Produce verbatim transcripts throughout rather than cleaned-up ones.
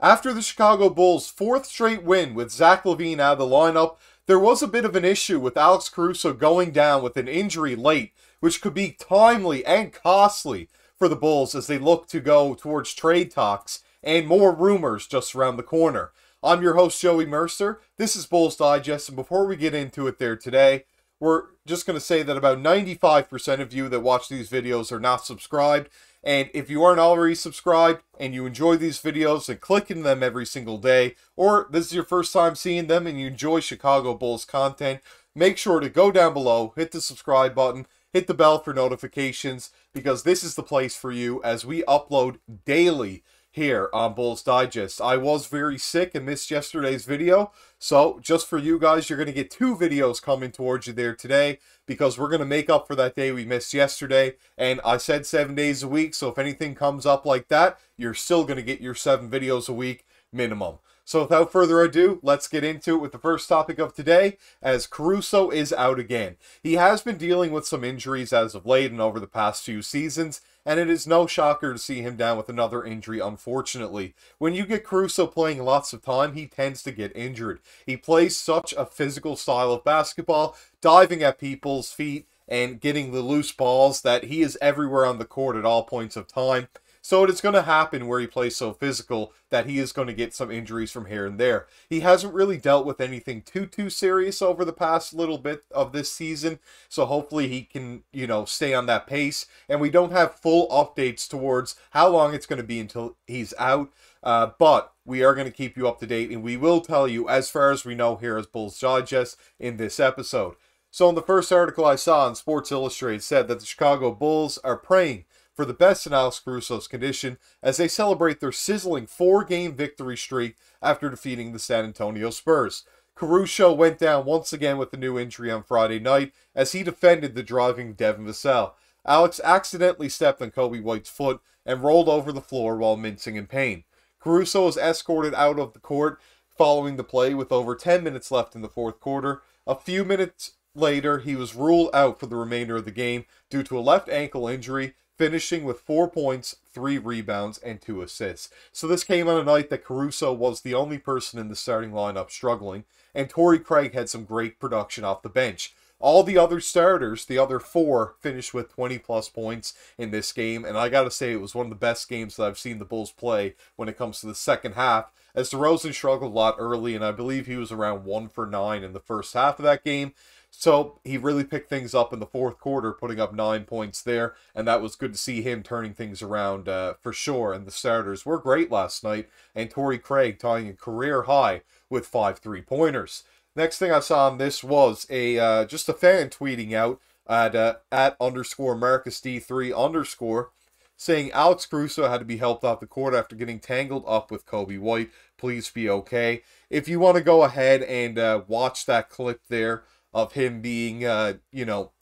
After the Chicago Bulls' fourth straight win with Zach LaVine out of the lineup, there was a bit of an issue with Alex Caruso going down with an injury late, which could be timely and costly for the Bulls as they look to go towards trade talks and more rumors just around the corner. I'm your host, Joey Mercer. This is Bulls Digest, and before we get into it there today, we're just going to say that about ninety-five percent of you that watch these videos are not subscribed. And if you aren't already subscribed and you enjoy these videos and clicking them every single day, or this is your first time seeing them and you enjoy Chicago Bulls content, make sure to go down below, hit the subscribe button, hit the bell for notifications, because this is the place for you as we upload daily here on Bulls Digest. I was very sick and missed yesterday's video, so just for you guys, you're going to get two videos coming towards you there today, because we're going to make up for that day we missed yesterday. And I said seven days a week, so if anything comes up like that, you're still going to get your seven videos a week minimum. So without further ado, let's get into it with the first topic of today, as Caruso is out again. He has been dealing with some injuries as of late and over the past few seasons, and it is no shocker to see him down with another injury, unfortunately. When you get Caruso playing lots of time, he tends to get injured. He plays such a physical style of basketball, diving at people's feet and getting the loose balls, that he is everywhere on the court at all points of time. So it is going to happen where he plays so physical that he is going to get some injuries from here and there. He hasn't really dealt with anything too, too serious over the past little bit of this season. So hopefully he can, you know, stay on that pace. And we don't have full updates towards how long it's going to be until he's out. Uh, but we are going to keep you up to date, and we will tell you as far as we know here as Bulls Digest in this episode. So in the first article I saw on Sports Illustrated said that the Chicago Bulls are praying for the best in Alex Caruso's condition as they celebrate their sizzling four-game victory streak after defeating the San Antonio Spurs. Caruso went down once again with a new injury on Friday night as he defended the driving Devin Vassell. Alex accidentally stepped on Kobe White's foot and rolled over the floor while mincing in pain. Caruso was escorted out of the court following the play with over ten minutes left in the fourth quarter. A few minutes later, he was ruled out for the remainder of the game due to a left ankle injury, finishing with four points, three rebounds, and two assists. So this came on a night that Caruso was the only person in the starting lineup struggling, and Torrey Craig had some great production off the bench. All the other starters, the other four, finished with twenty plus points in this game, and I gotta say it was one of the best games that I've seen the Bulls play when it comes to the second half, as DeRozan struggled a lot early, and I believe he was around one for nine in the first half of that game. So he really picked things up in the fourth quarter, putting up nine points there, and that was good to see him turning things around uh, for sure. And the starters were great last night, and Torrey Craig tying a career high with five three-pointers. Next thing I saw on this was a uh, just a fan tweeting out at, uh, at underscore Marcus D three underscore, saying Alex Caruso had to be helped off the court after getting tangled up with Kobe White. Please be okay. If you want to go ahead and uh, watch that clip there, of him being, uh, you know,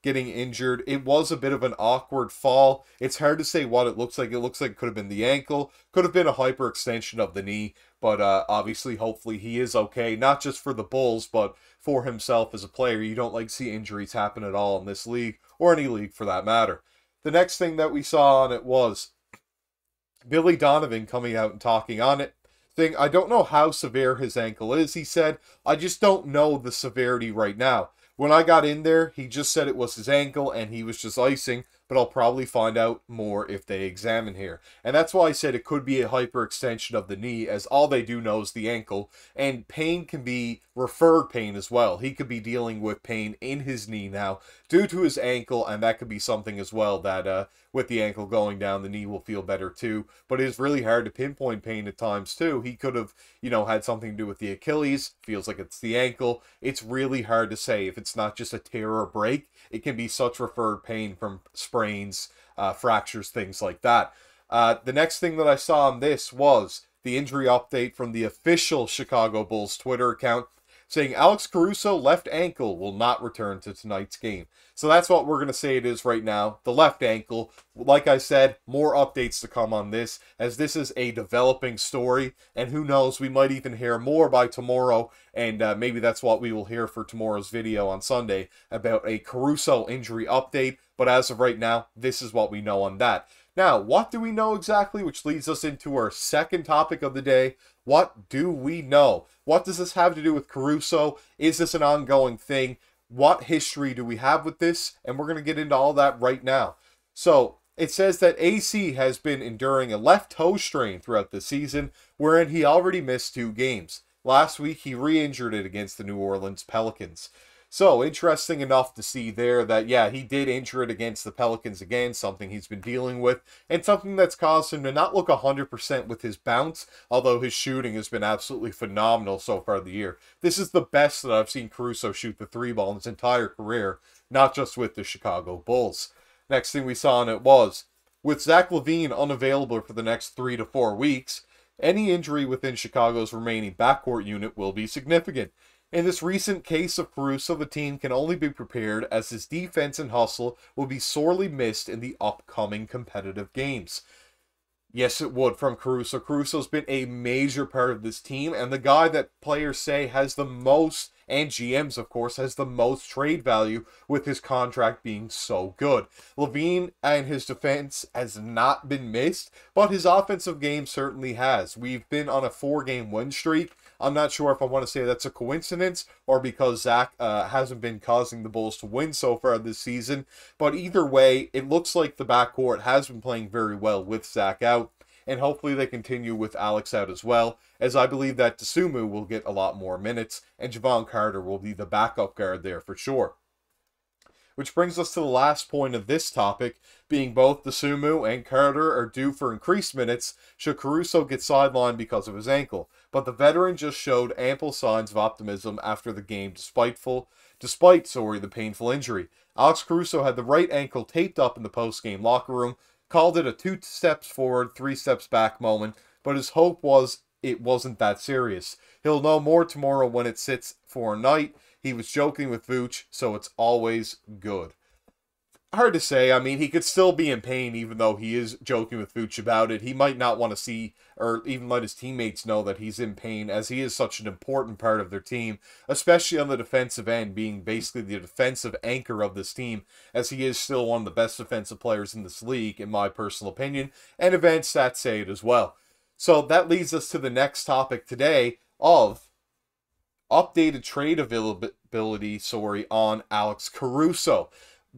getting injured. It was a bit of an awkward fall. It's hard to say what it looks like. It looks like it could have been the ankle, could have been a hyperextension of the knee, but uh, obviously, hopefully he is okay, not just for the Bulls, but for himself as a player. You don't like to see injuries happen at all in this league, or any league for that matter. The next thing that we saw on it was Billy Donovan coming out and talking on it. Thing. I don't know how severe his ankle is, he said. I just don't know the severity right now. When I got in there, he just said it was his ankle and he was just icing, but I'll probably find out more if they examine here. And that's why I said it could be a hyperextension of the knee, as all they do know is the ankle, and pain can be referred pain as well. He could be dealing with pain in his knee now due to his ankle, and that could be something as well that uh, with the ankle going down, the knee will feel better too. But it is really hard to pinpoint pain at times too. He could have, you know, had something to do with the Achilles. Feels like it's the ankle. It's really hard to say if it's not just a tear or break. It can be such referred pain from sprains, uh, fractures, things like that. Uh, the next thing that I saw on this was the injury update from the official Chicago Bulls Twitter account, saying Alex Caruso left ankle will not return to tonight's game. So that's what we're going to say it is right now, the left ankle. Like I said, more updates to come on this, as this is a developing story, and who knows, we might even hear more by tomorrow, and uh, maybe that's what we will hear for tomorrow's video on Sunday about a Caruso injury update. But as of right now, this is what we know on that. Now, what do we know exactly? Which leads us into our second topic of the day. What do we know? What does this have to do with Caruso? Is this an ongoing thing? What history do we have with this? And we're going to get into all that right now. So, it says that A C has been enduring a left toe strain throughout the season, wherein he already missed two games. Last week, he re-injured it against the New Orleans Pelicans. So, interesting enough to see there that, yeah, he did injure it against the Pelicans again, something he's been dealing with, and something that's caused him to not look one hundred percent with his bounce, although his shooting has been absolutely phenomenal so far the year. This is the best that I've seen Caruso shoot the three ball in his entire career, not just with the Chicago Bulls. Next thing we saw on it was, with Zach LaVine unavailable for the next three to four weeks, any injury within Chicago's remaining backcourt unit will be significant. In this recent case of Caruso, the team can only be prepared as his defense and hustle will be sorely missed in the upcoming competitive games. Yes, it would from Caruso. Caruso's been a major part of this team, and the guy that players say has the most, and G Ms, of course, has the most trade value with his contract being so good. LaVine and his defense has not been missed, but his offensive game certainly has. We've been on a four-game win streak. I'm not sure if I want to say that's a coincidence or because Zach uh, hasn't been causing the Bulls to win so far this season. But either way, it looks like the backcourt has been playing very well with Zach out. And hopefully they continue with Alex out as well, as I believe that Dosunmu will get a lot more minutes, and Javon Carter will be the backup guard there for sure. Which brings us to the last point of this topic, being both Dosunmu and Carter are due for increased minutes should Caruso get sidelined because of his ankle. But the veteran just showed ample signs of optimism after the game despiteful, despite sorry, the painful injury. Alex Caruso had the right ankle taped up in the post-game locker room, called it a two steps forward, three steps back moment, but his hope was it wasn't that serious. He'll know more tomorrow when it sits for a night. He was joking with Vooch, so it's always good. Hard to say. I mean, he could still be in pain, even though he is joking with Vooch about it. He might not want to see or even let his teammates know that he's in pain, as he is such an important part of their team, especially on the defensive end, being basically the defensive anchor of this team, as he is still one of the best defensive players in this league, in my personal opinion, and advanced stats say it as well. So that leads us to the next topic today of updated trade availability, sorry, on Alex Caruso.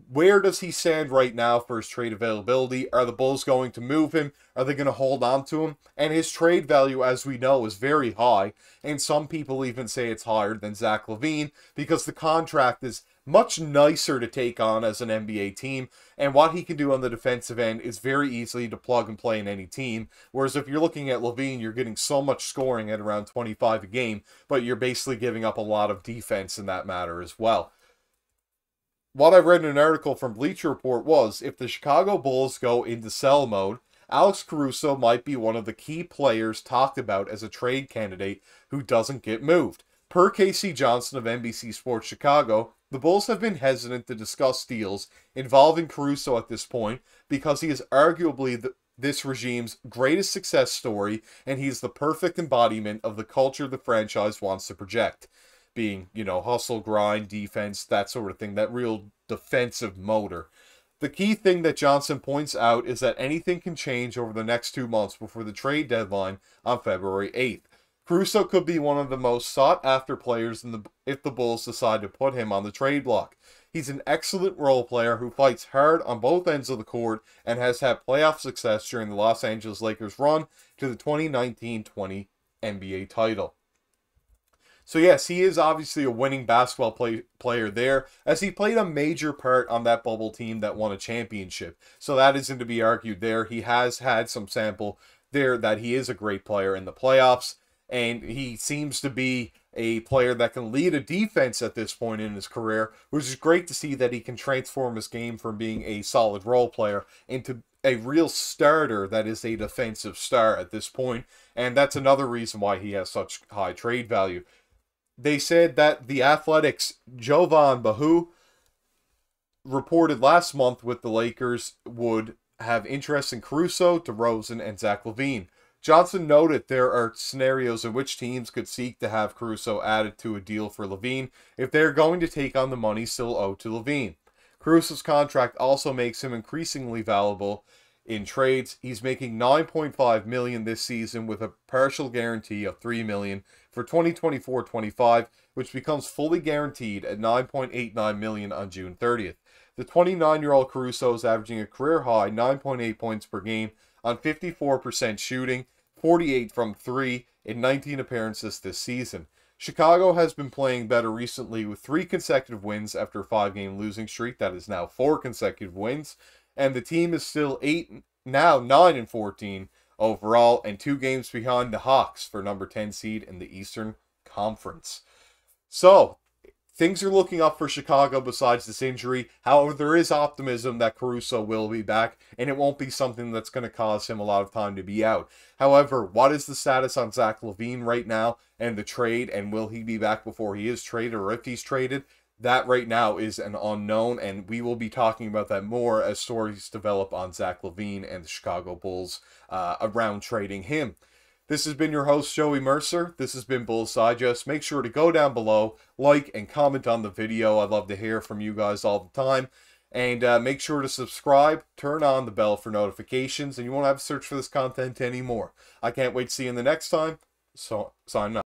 Where does he stand right now for his trade availability? Are the Bulls going to move him? Are they going to hold on to him? And his trade value, as we know, is very high, and some people even say it's higher than Zach LaVine because the contract is much nicer to take on as an N B A team, and what he can do on the defensive end is very easily to plug and play in any team, whereas if you're looking at LaVine, you're getting so much scoring at around twenty-five a game, but you're basically giving up a lot of defense in that matter as well. What I read in an article from Bleacher Report was, if the Chicago Bulls go into sell mode, Alex Caruso might be one of the key players talked about as a trade candidate who doesn't get moved. Per Casey Johnson of N B C Sports Chicago, the Bulls have been hesitant to discuss deals involving Caruso at this point because he is arguably the, this regime's greatest success story, and he is the perfect embodiment of the culture the franchise wants to project. Being, you know, hustle, grind, defense, that sort of thing, that real defensive motor. The key thing that Johnson points out is that anything can change over the next two months before the trade deadline on February eighth. Caruso could be one of the most sought-after players in the, if the Bulls decide to put him on the trade block. He's an excellent role player who fights hard on both ends of the court and has had playoff success during the Los Angeles Lakers' run to the twenty nineteen twenty N B A title. So yes, he is obviously a winning basketball play, player there, as he played a major part on that bubble team that won a championship. So that isn't to be argued there. He has had some sample there that he is a great player in the playoffs, and he seems to be a player that can lead a defense at this point in his career, which is great to see that he can transform his game from being a solid role player into a real starter that is a defensive star at this point, and that's another reason why he has such high trade value. They said that the Athletics' Jovan Bahu reported last month with the Lakers would have interest in Caruso, DeRozan, and Zach LaVine. Johnson noted there are scenarios in which teams could seek to have Caruso added to a deal for LaVine if they're going to take on the money still owed to LaVine. Caruso's contract also makes him increasingly valuable in trades. He's making nine point five million dollars this season with a partial guarantee of three million dollars for twenty twenty-four twenty-five, which becomes fully guaranteed at nine point eight nine million dollars on June thirtieth. The twenty-nine-year-old Caruso is averaging a career-high nine point eight points per game on fifty-four percent shooting, forty-eight from three, in nineteen appearances this season. Chicago has been playing better recently with three consecutive wins after a five-game losing streak. That is now four consecutive wins. And the team is still eight, now nine and fourteen overall, and two games behind the Hawks for number ten seed in the Eastern Conference. So, things are looking up for Chicago besides this injury. However, there is optimism that Caruso will be back, and it won't be something that's going to cause him a lot of time to be out. However, what is the status on Zach LaVine right now and the trade, and will he be back before he is traded or if he's traded? That right now is an unknown, and we will be talking about that more as stories develop on Zach LaVine and the Chicago Bulls uh, around trading him. This has been your host, Joey Mercer. This has been Bulls Digest. Make sure to go down below, like, and comment on the video. I love to hear from you guys all the time. And uh, make sure to subscribe, turn on the bell for notifications, and you won't have to search for this content anymore. I can't wait to see you in the next time. So, sign up.